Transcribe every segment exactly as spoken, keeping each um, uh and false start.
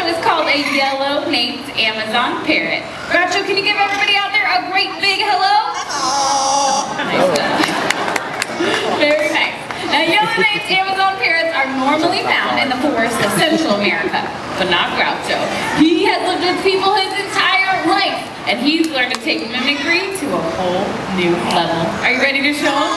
Groucho is called a yellow-naped Amazon parrot. Groucho, can you give everybody out there a great big hello? Oh, nice. Very nice. Now, yellow-naped Amazon parrots are normally found in the forests of Central America, but not Groucho. He has lived with people his entire life, and he's learned to take mimicry to a whole new level. Are you ready to show him?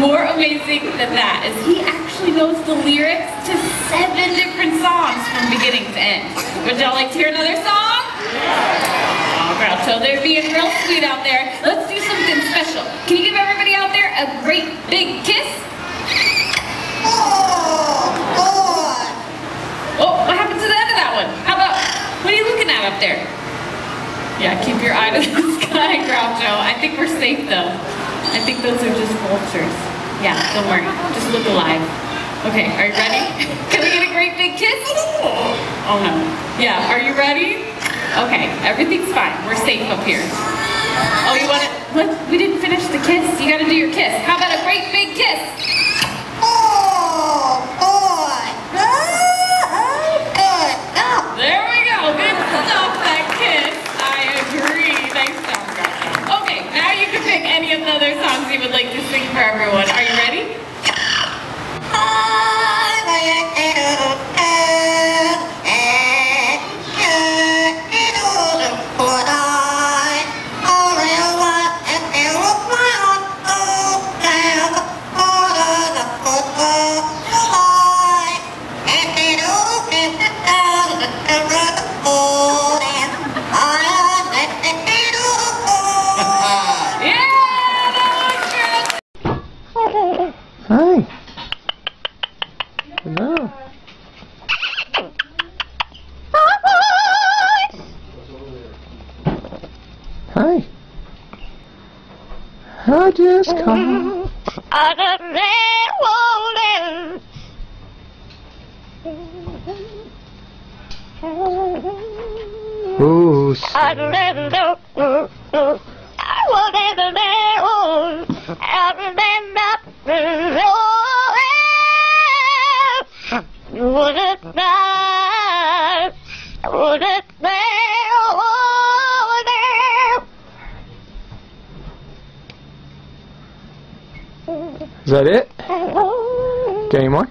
More amazing than that is he actually knows the lyrics to seven different songs from beginning to end. Would y'all like to hear another song? Yeah. Oh, Groucho, they're being real sweet out there. Let's do something special. Can you give everybody out there a great big kiss? Oh, boy. Oh, what happened to the end of that one? How about, what are you looking at up there? Yeah, keep your eye to the sky, Groucho. I think we're safe, though. I think those are just vultures. Yeah, don't worry. Just look alive. Okay, are you ready? Can we get a great big kiss? Oh no. Yeah, are you ready? Okay, everything's fine. We're safe up here. Oh, you want to? We didn't finish the kiss. You gotta do your kiss. How about a great big kiss? Oh, boy. There we go. Good stuff, that kiss. I agree. Nice job, guys. Okay, now you can pick any of the other songs you would like to sing for everyone. Are you ready? Hi. Hello. Hi. I just come. Oh, would it not? Would it not? Is that it? Got any more?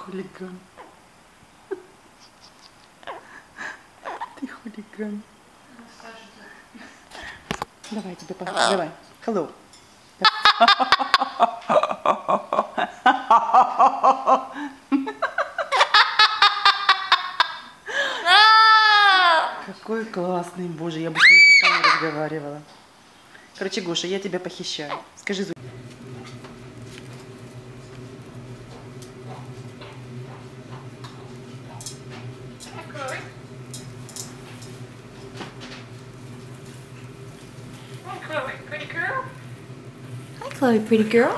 Хулиган. Ты хулиган. Давай, тебе пожалуйста. Давай. Hello. Какой классный, боже, я бы с ним сама разговаривала. Короче, Гоша, я тебя похищаю. Скажи, Зуя. Hi, Chloe, pretty girl. Hi, Chloe, pretty girl.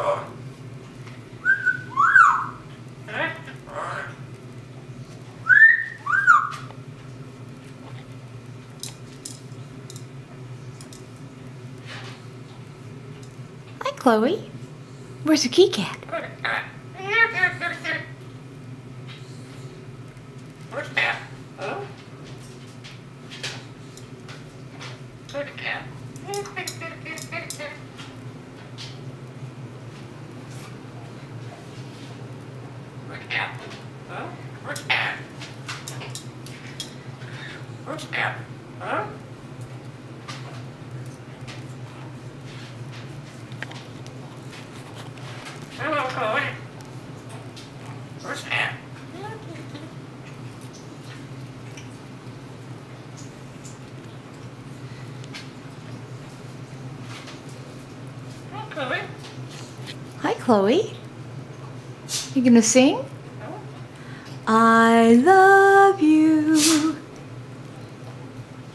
Hi, Chloe. Where's the kitty cat? What's happening? Huh? Hello, Chloe. What's happening? Hi, Chloe. Hi, Chloe. You gonna sing? No. I love you.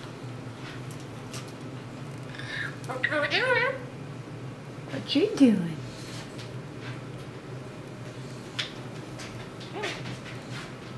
What you doing? What you doing? Come on,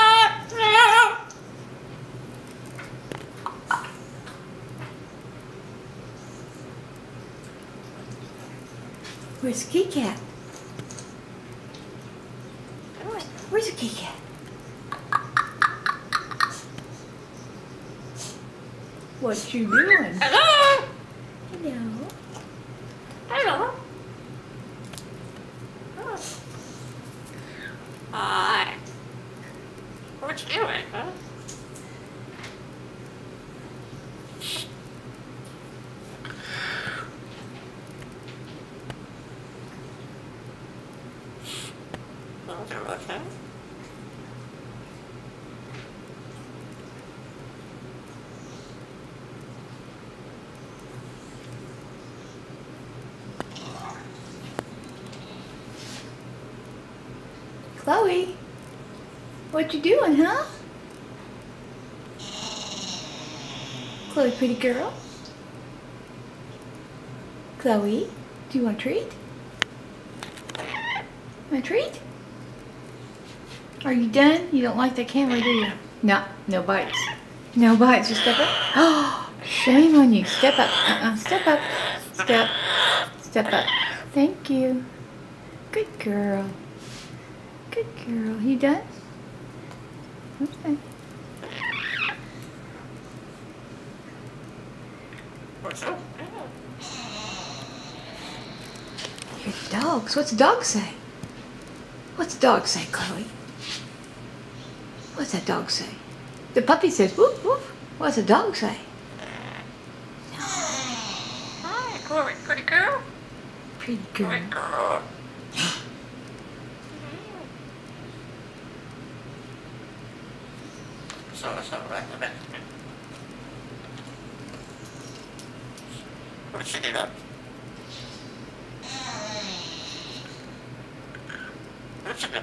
Where's the kitty cat? Where's the kitty cat? What you doing? Hello. Hello. Hello. Hi. Uh, what you doing, huh? Okay, okay. Chloe, what you doing, huh? Chloe, pretty girl. Chloe, do you want a treat? Want a treat? Are you done? You don't like that camera, do you? No, no bites. No bites. Just step up. Oh, shame on you. Step up. Uh-uh. Step up. Step. Step up. Thank you. Good girl. Good girl. You done? Okay. Your dogs. What's dog say? What's dog say, Chloe? What's that dog say? The puppy says woof woof. What's the dog say? No. Hi, Chloe. Pretty girl. Pretty girl. Pretty girl. So it's not right in the back. What should you do? What should you do?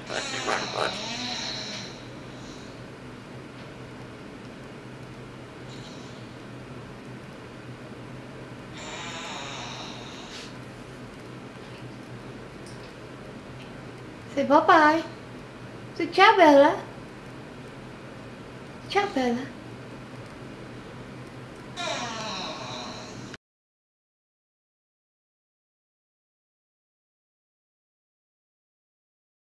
Say bye-bye. Say ciao, Bella. Ciao, Bella.